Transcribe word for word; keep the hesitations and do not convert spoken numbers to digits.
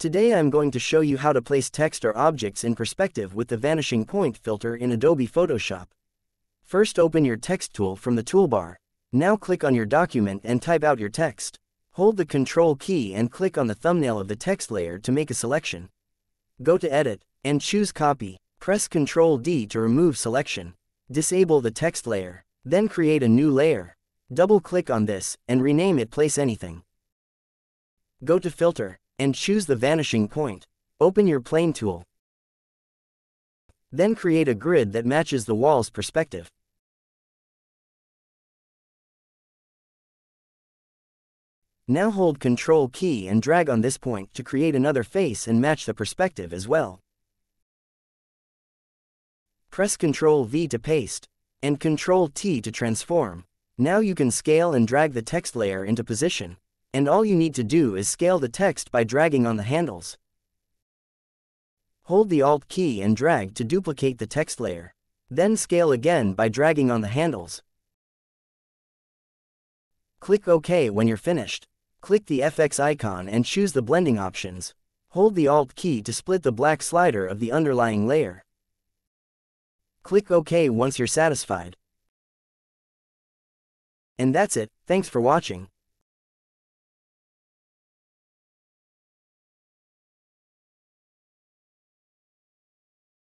Today I'm going to show you how to place text or objects in perspective with the Vanishing Point filter in Adobe Photoshop. First, open your text tool from the toolbar. Now click on your document and type out your text. Hold the Control key and click on the thumbnail of the text layer to make a selection. Go to Edit and choose Copy. Press Control D to remove selection. Disable the text layer. Then create a new layer. Double-click on this and rename it Place Anything. Go to Filter and choose the Vanishing Point. Open your plane tool. Then create a grid that matches the wall's perspective. Now hold Control key and drag on this point to create another face and match the perspective as well. Press Control V to paste, and Control T to transform. Now you can scale and drag the text layer into position. And all you need to do is scale the text by dragging on the handles. Hold the Alt key and drag to duplicate the text layer. Then scale again by dragging on the handles. Click OK when you're finished. Click the F X icon and choose the blending options. Hold the Alt key to split the black slider of the underlying layer. Click OK once you're satisfied. And that's it. Thanks for watching.